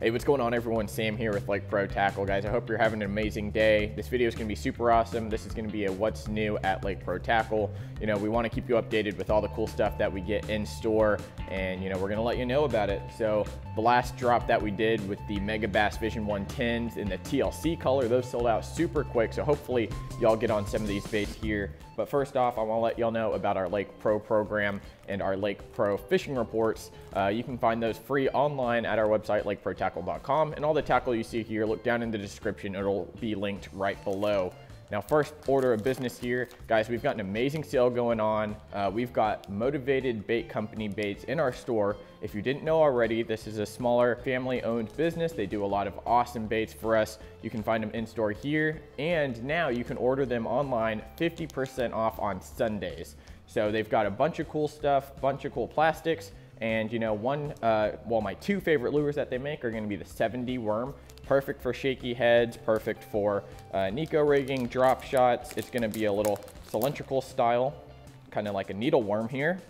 Hey, what's going on everyone? Sam here with Lake Pro Tackle. Guys, I hope you're having an amazing day. This video is going to be super awesome. This is going to be a what's new at Lake Pro Tackle. You know, we want to keep you updated with all the cool stuff that we get in store, and you know, we're going to let you know about it. So the last drop that we did with the Mega Bass Vision 110s in the TLC color, those sold out super quick. So hopefully y'all get on some of these baits here. But first off, I want to let y'all know about our Lake Pro program and our Lake Pro fishing reports. You can find those free online at our website, lakeprotackle.com, and all the tackle you see here, look down in the description, it'll be linked right below. Now, first order of business here, guys, we've got an amazing sale going on. We've got Motivated Bait Company baits in our store. If you didn't know already, this is a smaller family-owned business. They do a lot of awesome baits for us. You can find them in store here, and now you can order them online 50% off on Sundays. So they've got a bunch of cool stuff, bunch of cool plastics, and you know, my two favorite lures that they make are gonna be the 7D Worm. Perfect for shaky heads, perfect for Neko rigging, drop shots. It's gonna be a little cylindrical style, kind of like a needle worm here.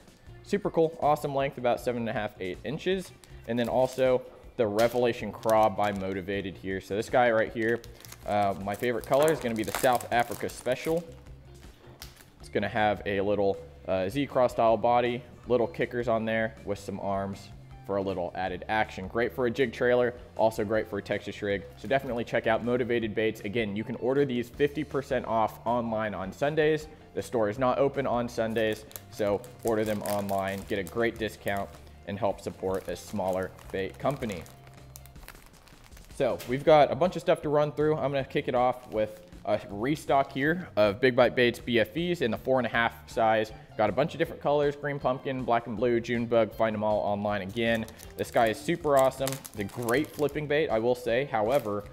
Super cool, awesome length, about 7.5 to 8 inches. And then also the Revelation Craw by Motivated here. So this guy right here, my favorite color is gonna be the South Africa Special. It's gonna have a little Z-cross style body, little kickers on there with some arms for a little added action. Great for a jig trailer, also great for a Texas rig. So definitely check out Motivated Baits. Again, you can order these 50% off online on Sundays. The store is not open on Sundays, so order them online, get a great discount, and help support a smaller bait company. So we've got a bunch of stuff to run through. I'm gonna kick it off with a restock here of Big Bite Baits BFEs in the 4.5 size. Got a bunch of different colors, green pumpkin, black and blue, Junebug, find them all online again. This guy is super awesome. It's a great flipping bait, I will say. However,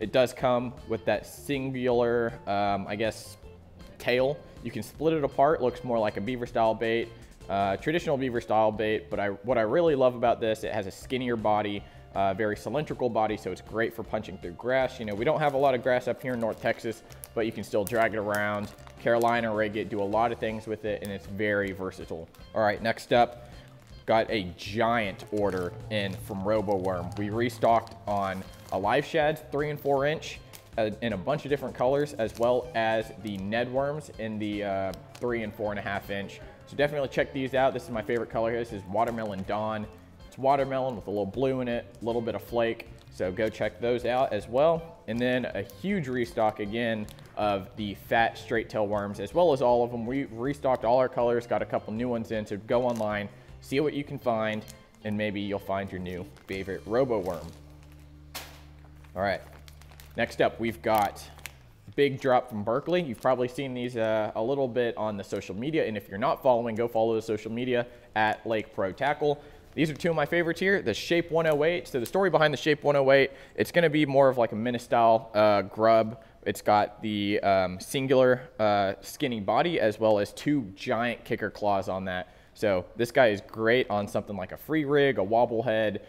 it does come with that singular, I guess, tail. You can split it apart, looks more like a beaver style bait, traditional beaver style bait, but what I really love about this, it has a skinnier body. Very cylindrical body, so it's great for punching through grass. You know, we don't have a lot of grass up here in North Texas, but you can still drag it around, Carolina rig it, do a lot of things with it, and it's very versatile. All right, next up, got a giant order in from Robo Worm. We restocked on Alive Shads, 3 and 4 inch, in a bunch of different colors, as well as the Ned Worms in the 3 and 4.5 inch. So definitely check these out. This is my favorite color here. This is Watermelon Dawn. It's watermelon with a little blue in it, a little bit of flake. So go check those out as well. And then a huge restock again of the fat straight tail worms, as well as all of them. We restocked all our colors, got a couple new ones in, so go online, see what you can find, and maybe you'll find your new favorite Robo Worm. All right, next up, we've got Big Drop from Berkley. You've probably seen these a little bit on the social media, and if you're not following, go follow the social media at Lake Pro Tackle. These are two of my favorites here, the Shape 108. So the story behind the Shape 108, it's gonna be more of like a mini-style grub. It's got the singular skinny body, as well as two giant kicker claws on that. So this guy is great on something like a free rig, a wobble head,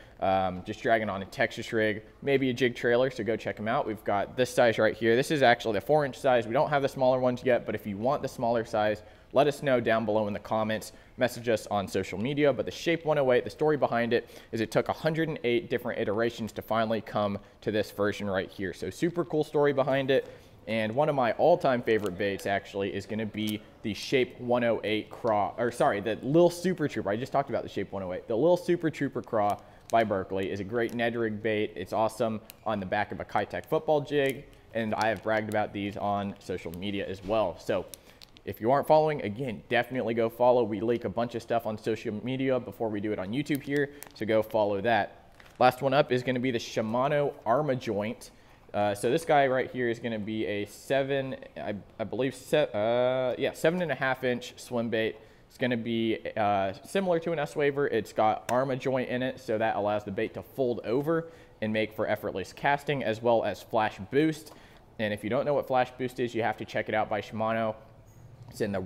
just dragging on a Texas rig, maybe a jig trailer, so go check them out. We've got this size right here. This is actually the 4 inch size. We don't have the smaller ones yet, but if you want the smaller size, let us know down below in the comments, message us on social media. But the Shape 108, the story behind it is it took 108 different iterations to finally come to this version right here. So super cool story behind it. And one of my all-time favorite baits actually is gonna be the Shape 108 Craw, or sorry, the Lil' Super Trooper. I just talked about the Shape 108. The Lil' Super Trooper Craw by Berkley is a great Ned rig bait. It's awesome on the back of a Kitech football jig. And I have bragged about these on social media as well. So if you aren't following, again, definitely go follow. We leak a bunch of stuff on social media before we do it on YouTube here. So go follow that. Last one up is gonna be the Shimano Arma Joint. So this guy right here is going to be a 7.5 inch swim bait. It's going to be similar to an S Waver. It's got Arma Joint in it, so that allows the bait to fold over and make for effortless casting, as well as Flash Boost. And if you don't know what Flash Boost is, you have to check it out by Shimano. It's in their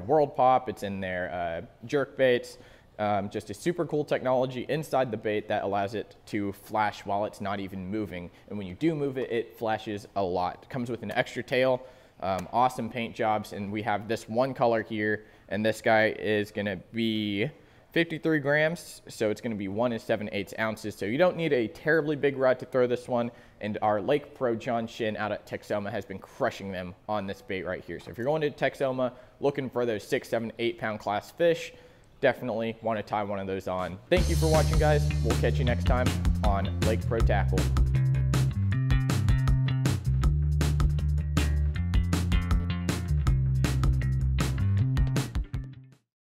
World Pop. It's in their jerk baits. Just a super cool technology inside the bait that allows it to flash while it's not even moving. And when you do move it, it flashes a lot. It comes with an extra tail, awesome paint jobs, and we have this one color here, and this guy is gonna be 53 grams, so it's gonna be 1 7/8 ounces. So you don't need a terribly big rod to throw this one. And our Lake Pro John Shin out at Texoma has been crushing them on this bait right here. So if you're going to Texoma looking for those 6, 7, 8 pound class fish, definitely wanna tie one of those on. Thank you for watching, guys. We'll catch you next time on Lake Pro Tackle.